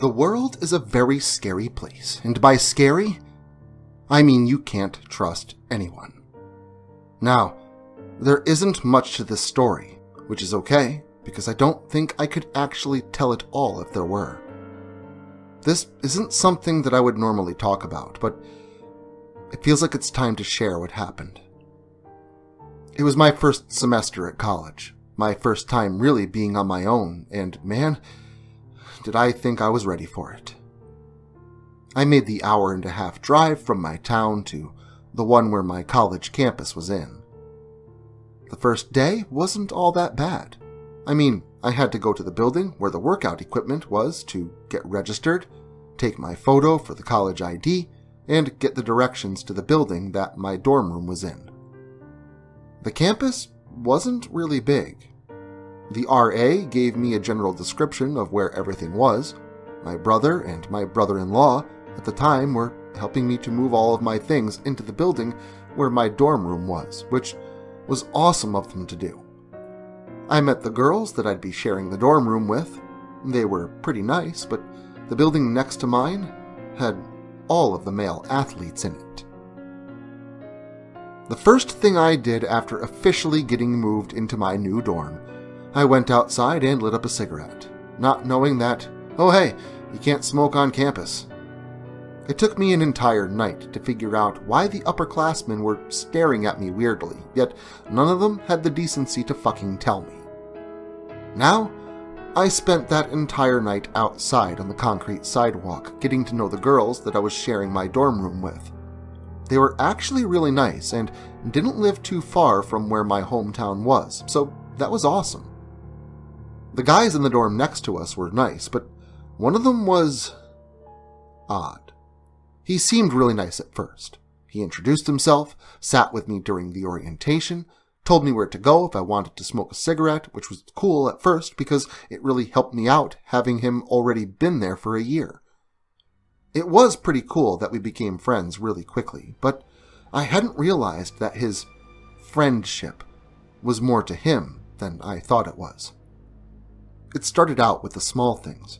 The world is a very scary place, and by scary, I mean you can't trust anyone. Now, there isn't much to this story, which is okay, because I don't think I could actually tell it all if there were. This isn't something that I would normally talk about, but it feels like it's time to share what happened. It was my first semester at college, my first time really being on my own, and man, did I think I was ready for it. I made the hour-and-a-half drive from my town to the one where my college campus was in. The first day wasn't all that bad. I mean, I had to go to the building where the workout equipment was to get registered, take my photo for the college ID, and get the directions to the building that my dorm room was in. The campus wasn't really big. The RA gave me a general description of where everything was. My brother and my brother-in-law at the time were helping me to move all of my things into the building where my dorm room was, which was awesome of them to do. I met the girls that I'd be sharing the dorm room with. They were pretty nice, but the building next to mine had all of the male athletes in it. The first thing I did after officially getting moved into my new dorm, I went outside and lit up a cigarette, not knowing that, oh hey, you can't smoke on campus. It took me an entire night to figure out why the upperclassmen were staring at me weirdly, yet none of them had the decency to fucking tell me. Now, I spent that entire night outside on the concrete sidewalk, getting to know the girls that I was sharing my dorm room with. They were actually really nice and didn't live too far from where my hometown was, so that was awesome. The guys in the dorm next to us were nice, but one of them was odd. He seemed really nice at first. He introduced himself, sat with me during the orientation, told me where to go if I wanted to smoke a cigarette, which was cool at first because it really helped me out having him already been there for a year. It was pretty cool that we became friends really quickly, but I hadn't realized that his friendship was more to him than I thought it was. It started out with the small things.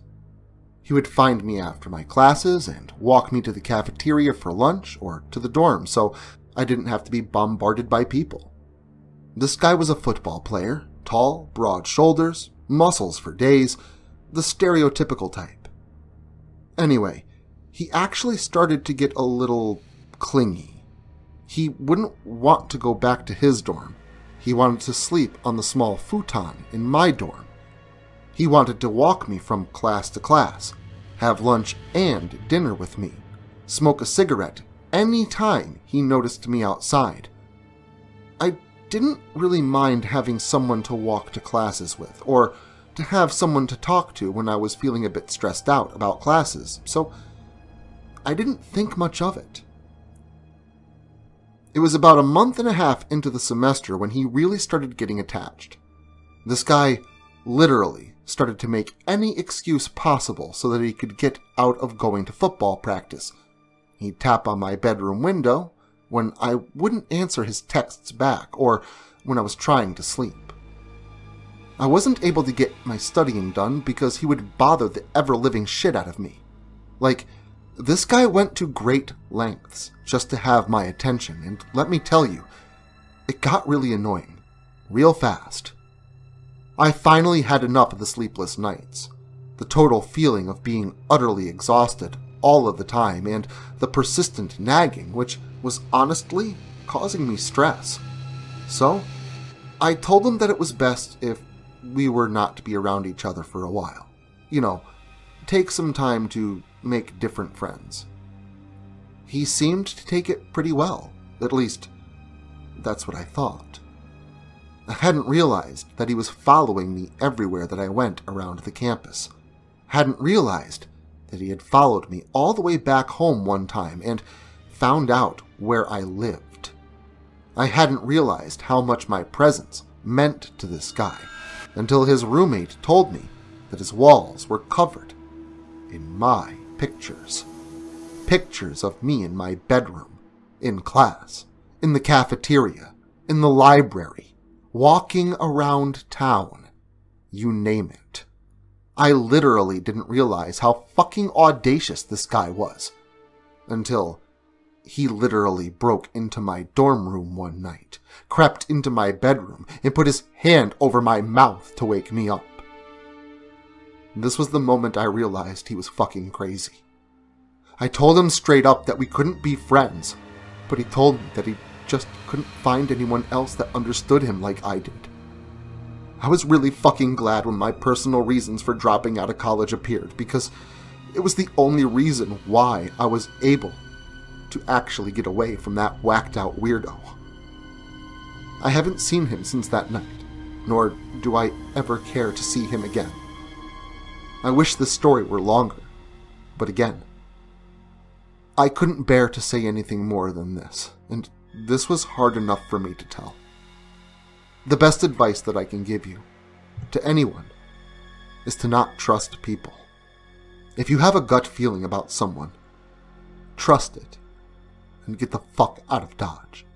He would find me after my classes and walk me to the cafeteria for lunch or to the dorm so I didn't have to be bombarded by people. This guy was a football player, tall, broad shoulders, muscles for days, the stereotypical type. Anyway, he actually started to get a little clingy. He wouldn't want to go back to his dorm. He wanted to sleep on the small futon in my dorm. He wanted to walk me from class to class, have lunch and dinner with me, smoke a cigarette any time he noticed me outside. I didn't really mind having someone to walk to classes with, or to have someone to talk to when I was feeling a bit stressed out about classes, so I didn't think much of it. It was about a month and a half into the semester when he really started getting attached. This guy literally started to make any excuse possible so that he could get out of going to football practice. He'd tap on my bedroom window when I wouldn't answer his texts back or when I was trying to sleep. I wasn't able to get my studying done because he would bother the ever-living shit out of me. Like, this guy went to great lengths just to have my attention, and let me tell you, it got really annoying, real fast. I finally had enough of the sleepless nights, the total feeling of being utterly exhausted all of the time, and the persistent nagging, which was honestly causing me stress. So, I told him that it was best if we were not to be around each other for a while. You know, take some time to make different friends. He seemed to take it pretty well, at least that's what I thought. I hadn't realized that he was following me everywhere that I went around the campus. Hadn't realized that he had followed me all the way back home one time and found out where I lived. I hadn't realized how much my presence meant to this guy until his roommate told me that his walls were covered in my pictures. Pictures of me in my bedroom, in class, in the cafeteria, in the library, walking around town. You name it. I literally didn't realize how fucking audacious this guy was until he literally broke into my dorm room one night, crept into my bedroom, and put his hand over my mouth to wake me up. This was the moment I realized he was fucking crazy. I told him straight up that we couldn't be friends, but he told me that he just couldn't find anyone else that understood him like I did. I was really fucking glad when my personal reasons for dropping out of college appeared, because it was the only reason why I was able to actually get away from that whacked out weirdo. I haven't seen him since that night, nor do I ever care to see him again. I wish this story were longer, but again, I couldn't bear to say anything more than this, and this was hard enough for me to tell. The best advice that I can give you, to anyone, is to not trust people. If you have a gut feeling about someone, trust it and get the fuck out of Dodge.